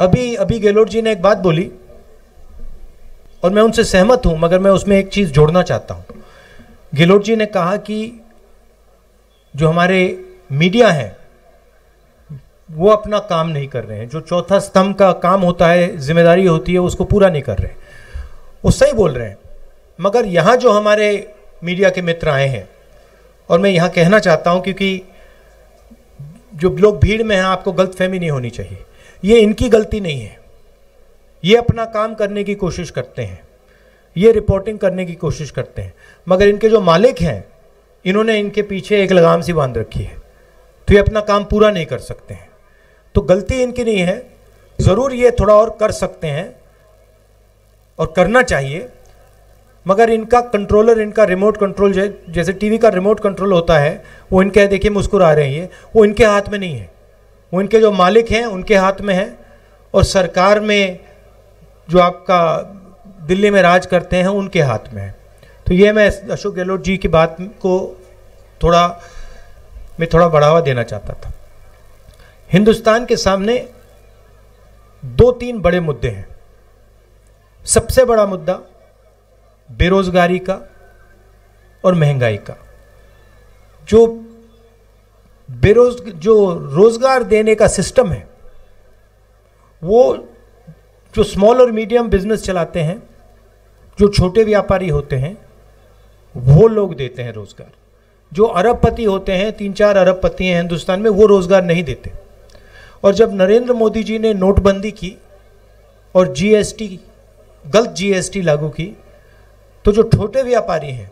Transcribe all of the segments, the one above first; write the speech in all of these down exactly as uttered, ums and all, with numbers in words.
अभी अभी गहलोत जी ने एक बात बोली और मैं उनसे सहमत हूं, मगर मैं उसमें एक चीज़ जोड़ना चाहता हूं। गहलोत जी ने कहा कि जो हमारे मीडिया हैं वो अपना काम नहीं कर रहे हैं, जो चौथा स्तंभ का काम होता है, जिम्मेदारी होती है, उसको पूरा नहीं कर रहे। वो सही बोल रहे हैं, मगर यहाँ जो हमारे मीडिया के मित्र आए हैं, और मैं यहाँ कहना चाहता हूँ क्योंकि जो लोग भीड़ में हैं आपको गलतफहमी नहीं होनी चाहिए, ये इनकी गलती नहीं है, ये अपना काम करने की कोशिश करते हैं, ये रिपोर्टिंग करने की कोशिश करते हैं, मगर इनके जो मालिक हैं इन्होंने इनके पीछे एक लगाम सी बांध रखी है, तो ये अपना काम पूरा नहीं कर सकते हैं। तो गलती इनकी नहीं है, ज़रूर ये थोड़ा और कर सकते हैं और करना चाहिए, मगर इनका कंट्रोलर, इनका रिमोट कंट्रोल, जैसे टीवी का रिमोट कंट्रोल होता है, वो इनके, देखिए मुस्कुरा रहे हैं, वो इनके हाथ में नहीं है, वो इनके जो मालिक हैं उनके हाथ में है। और सरकार में जो आपका दिल्ली में राज करते हैं उनके हाथ में है। तो ये मैं अशोक गहलोत जी की बात को थोड़ा मैं थोड़ा बढ़ावा देना चाहता था। हिंदुस्तान के सामने दो तीन बड़े मुद्दे हैं। सबसे बड़ा मुद्दा बेरोजगारी का और महंगाई का। जो बेरोज जो रोजगार देने का सिस्टम है, वो जो स्मॉल और मीडियम बिजनेस चलाते हैं, जो छोटे व्यापारी होते हैं, वो लोग देते हैं रोजगार। जो अरबपति होते हैं, तीन चार अरबपति हैं हिंदुस्तान में, वो रोजगार नहीं देते। और जब नरेंद्र मोदी जी ने नोटबंदी की और जीएसटी, गलत जीएसटी लागू की, तो जो छोटे व्यापारी हैं,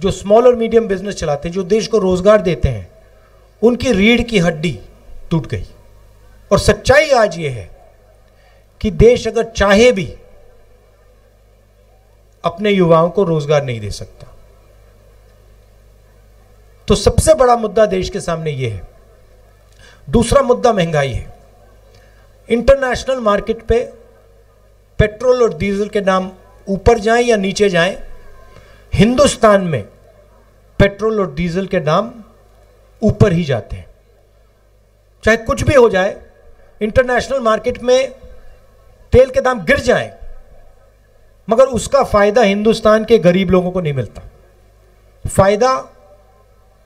जो स्मॉल और मीडियम बिजनेस चलाते हैं, जो देश को रोजगार देते हैं, उनकी रीढ़ की हड्डी टूट गई। और सच्चाई आज ये है कि देश अगर चाहे भी अपने युवाओं को रोजगार नहीं दे सकता। तो सबसे बड़ा मुद्दा देश के सामने ये है। दूसरा मुद्दा महंगाई है। इंटरनेशनल मार्केट पे पेट्रोल और डीजल के दाम ऊपर जाएं या नीचे जाएं, हिंदुस्तान में पेट्रोल और डीजल के दाम ऊपर ही जाते हैं। चाहे कुछ भी हो जाए, इंटरनेशनल मार्केट में तेल के दाम गिर जाएं, मगर उसका फायदा हिंदुस्तान के गरीब लोगों को नहीं मिलता। फायदा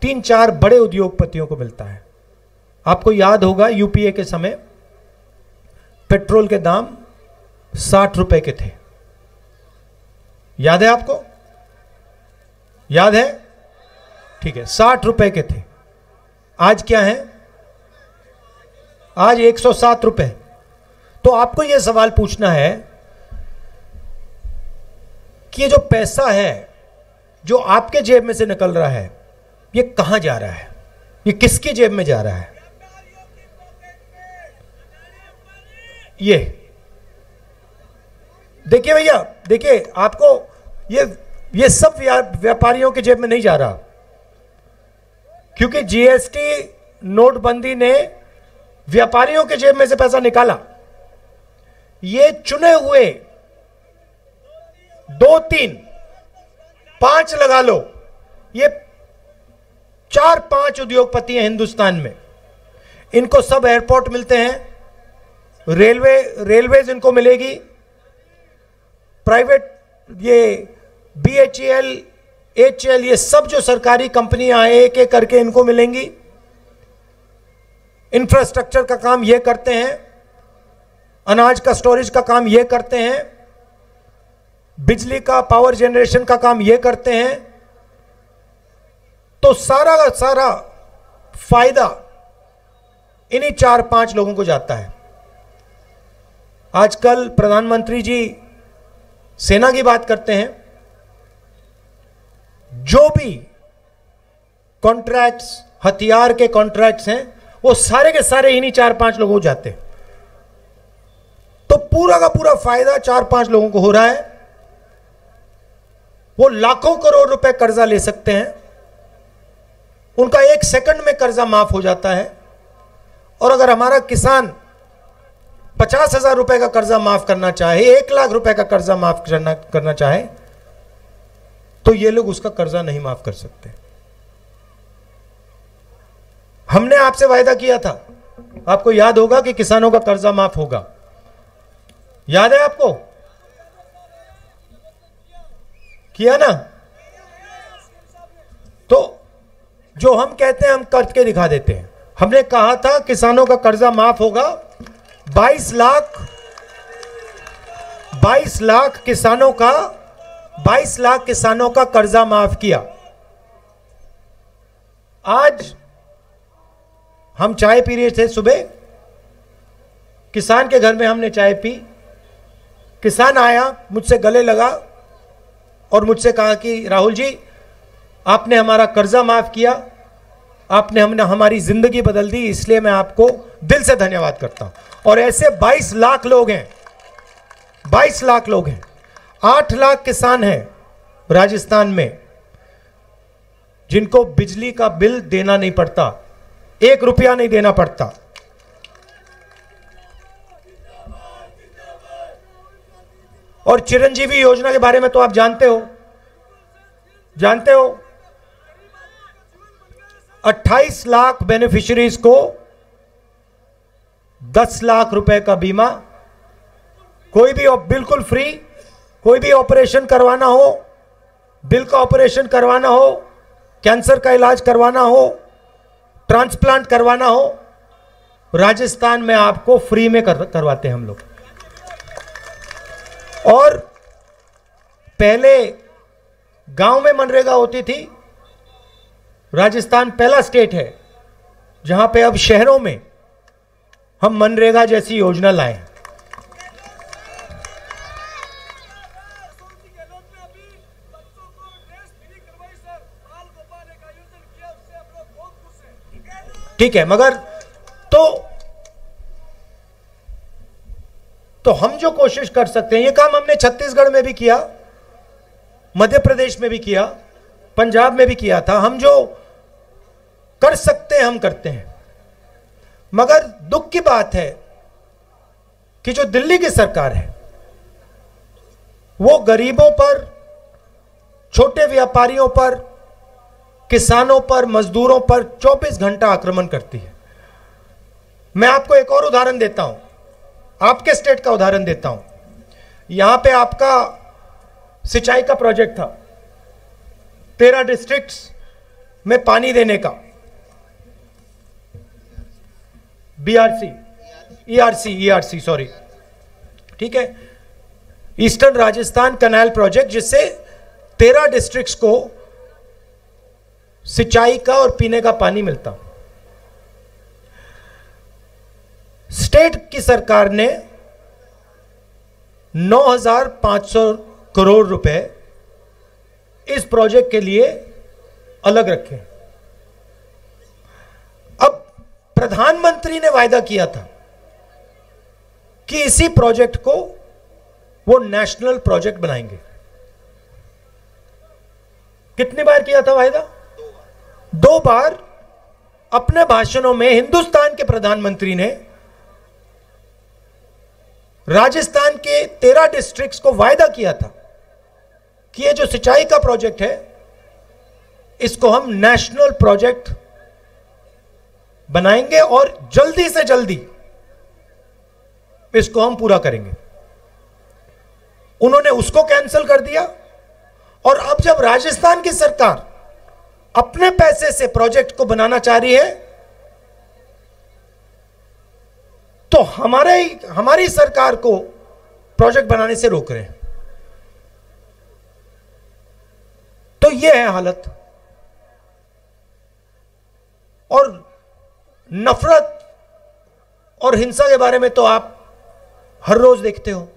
तीन चार बड़े उद्योगपतियों को मिलता है। आपको याद होगा यूपीए के समय पेट्रोल के दाम साठ रुपए के थे, याद है आपको? याद है? ठीक है, साठ रुपए के थे। आज क्या है? आज एक सौ सात रुपए। तो आपको यह सवाल पूछना है कि ये जो पैसा है जो आपके जेब में से निकल रहा है, ये कहां जा रहा है? ये किसकी जेब में जा रहा है? ये देखिए भैया, देखिए आपको ये ये सब व्यापारियों के जेब में नहीं जा रहा, क्योंकि जीएसटी नोटबंदी ने व्यापारियों के जेब में से पैसा निकाला। ये चुने हुए दो तीन पांच लगा लो, ये चार पांच उद्योगपति हैं हिंदुस्तान में, इनको सब एयरपोर्ट मिलते हैं, रेलवे रेलवेज इनको मिलेगी, प्राइवेट ये बीएचईएल, एचएल, ये सब जो सरकारी कंपनियां हैं एक एक करके इनको मिलेंगी। इंफ्रास्ट्रक्चर का काम ये करते हैं, अनाज का स्टोरेज का काम ये करते हैं, बिजली का पावर जनरेशन का काम ये करते हैं। तो सारा का सारा फायदा इन्हीं चार पांच लोगों को जाता है। आजकल प्रधानमंत्री जी सेना की बात करते हैं। जो भी कॉन्ट्रैक्ट्स, हथियार के कॉन्ट्रैक्ट्स हैं, वो सारे के सारे इन्हीं चार पांच लोगों को जाते हैं। तो पूरा का पूरा फायदा चार पांच लोगों को हो रहा है। वो लाखों करोड़ रुपए कर्जा ले सकते हैं, उनका एक सेकंड में कर्जा माफ हो जाता है। और अगर हमारा किसान पचास हजार रुपए का कर्जा माफ करना चाहे, एक लाख रुपए का कर्जा माफ करना करना चाहे, तो ये लोग उसका कर्जा नहीं माफ कर सकते। हमने आपसे वायदा किया था, आपको याद होगा कि किसानों का कर्जा माफ होगा। याद है आपको? किया ना? तो जो हम कहते हैं हम करके दिखा देते हैं। हमने कहा था किसानों का कर्जा माफ होगा। बाईस लाख बाईस लाख किसानों का बाईस लाख किसानों का कर्जा माफ किया। आज हम चाय पी रहे थे सुबह, किसान के घर में हमने चाय पी। किसान आया, मुझसे गले लगा और मुझसे कहा कि राहुल जी, आपने हमारा कर्जा माफ़ किया, आपने हमने हमारी ज़िंदगी बदल दी, इसलिए मैं आपको दिल से धन्यवाद करता हूं। और ऐसे बाईस लाख लोग हैं, बाईस लाख लोग हैं। आठ लाख किसान हैं राजस्थान में जिनको बिजली का बिल देना नहीं पड़ता, एक रुपया नहीं देना पड़ता। और चिरंजीवी योजना के बारे में तो आप जानते हो, जानते हो अट्ठाईस लाख बेनिफिशरीज को दस लाख रुपए का बीमा, कोई भी बिल्कुल फ्री, कोई भी ऑपरेशन करवाना हो, दिल का ऑपरेशन करवाना हो, कैंसर का इलाज करवाना हो, ट्रांसप्लांट करवाना हो, राजस्थान में आपको फ्री में कर, करवाते हैं हम लोग। और पहले गांव में मनरेगा होती थी, राजस्थान पहला स्टेट है जहां पे अब शहरों में हम मनरेगा जैसी योजना लाए हैं। ठीक है, मगर तो तो हम जो कोशिश कर सकते हैं, ये काम हमने छत्तीसगढ़ में भी किया, मध्य प्रदेश में भी किया, पंजाब में भी किया था। हम जो कर सकते हैं हम करते हैं। मगर दुख की बात है कि जो दिल्ली की सरकार है वो गरीबों पर, छोटे व्यापारियों पर, किसानों पर, मजदूरों पर चौबीस घंटा आक्रमण करती है। मैं आपको एक और उदाहरण देता हूं, आपके स्टेट का उदाहरण देता हूं। यहां पे आपका सिंचाई का प्रोजेक्ट था, तेरह डिस्ट्रिक्ट्स में पानी देने का, बीआरसी ईआरसी ईआरसी, सॉरी, ठीक है, ईस्टर्न राजस्थान कनाल प्रोजेक्ट, जिससे तेरह डिस्ट्रिक्ट्स को सिंचाई का और पीने का पानी मिलता। स्टेट की सरकार ने नौ हज़ार पाँच सौ करोड़ रुपए इस प्रोजेक्ट के लिए अलग रखे। अब प्रधानमंत्री ने वायदा किया था कि इसी प्रोजेक्ट को वो नेशनल प्रोजेक्ट बनाएंगे। कितनी बार किया था वायदा? दो बार अपने भाषणों में हिंदुस्तान के प्रधानमंत्री ने राजस्थान के तेरह डिस्ट्रिक्ट्स को वायदा किया था कि ये जो सिंचाई का प्रोजेक्ट है इसको हम नेशनल प्रोजेक्ट बनाएंगे और जल्दी से जल्दी इसको हम पूरा करेंगे। उन्होंने उसको कैंसिल कर दिया। और अब जब राजस्थान की सरकार अपने पैसे से प्रोजेक्ट को बनाना चाह रही है तो हमारे हमारी सरकार को प्रोजेक्ट बनाने से रोक रहे हैं। तो यह है हालत। और नफरत और हिंसा के बारे में तो आप हर रोज देखते हो।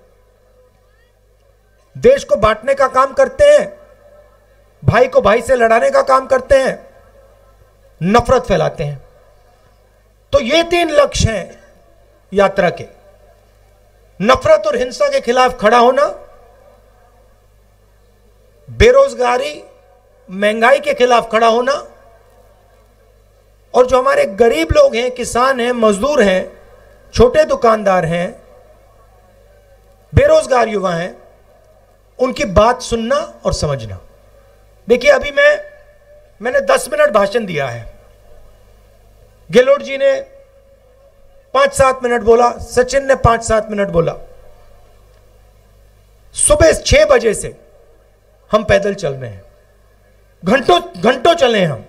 देश को बांटने का काम करते हैं, भाई को भाई से लड़ाने का काम करते हैं, नफरत फैलाते हैं। तो ये तीन लक्ष्य हैं यात्रा के: नफरत और हिंसा के खिलाफ खड़ा होना, बेरोजगारी, महंगाई के खिलाफ खड़ा होना, और जो हमारे गरीब लोग हैं, किसान हैं, मजदूर हैं, छोटे दुकानदार हैं, बेरोजगार युवा हैं, उनकी बात सुनना और समझना। देखिए, अभी मैं मैंने दस मिनट भाषण दिया है, गहलोत जी ने पाँच सात मिनट बोला, सचिन ने पाँच सात मिनट बोला, सुबह छह बजे से हम पैदल चल रहे हैं, घंटों घंटों चले हैं हम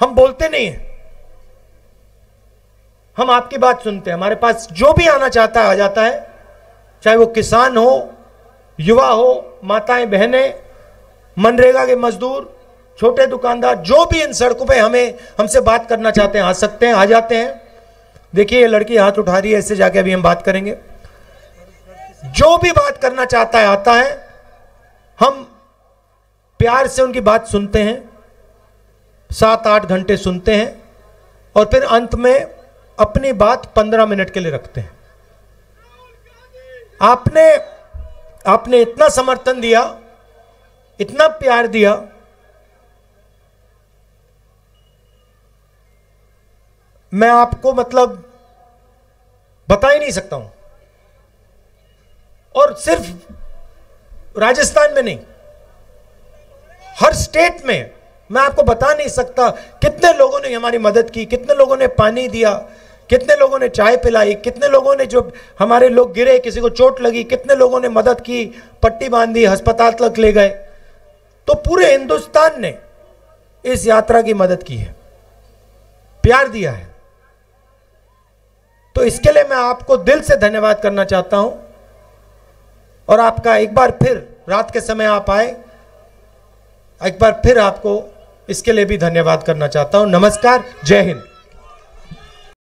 हम बोलते नहीं हैं, हम आपकी बात सुनते हैं। हमारे पास जो भी आना चाहता है आ जाता है, चाहे वो किसान हो, युवा हो, माताएं बहनें, मनरेगा के मजदूर, छोटे दुकानदार, जो भी इन सड़कों पे हमें हमसे बात करना चाहते हैं आ सकते हैं, आ जाते हैं। देखिए ये लड़की हाथ उठा रही है, इससे जाके अभी हम बात करेंगे। जो भी बात करना चाहता है आता है, हम प्यार से उनकी बात सुनते हैं, सात आठ घंटे सुनते हैं और फिर अंत में अपनी बात पंद्रह मिनट के लिए रखते हैं। आपने आपने इतना समर्थन दिया, इतना प्यार दिया, मैं आपको मतलब बता ही नहीं सकता हूं। और सिर्फ राजस्थान में नहीं, हर स्टेट में, मैं आपको बता नहीं सकता कितने लोगों ने हमारी मदद की, कितने लोगों ने पानी दिया, कितने लोगों ने चाय पिलाई, कितने लोगों ने, जो हमारे लोग गिरे, किसी को चोट लगी, कितने लोगों ने मदद की, पट्टी बांधी, अस्पताल तक ले गए। तो पूरे हिंदुस्तान ने इस यात्रा की मदद की है, प्यार दिया है। तो इसके लिए मैं आपको दिल से धन्यवाद करना चाहता हूं और आपका एक बार फिर, रात के समय आप आए, एक बार फिर आपको इसके लिए भी धन्यवाद करना चाहता हूं। नमस्कार, जय हिंद।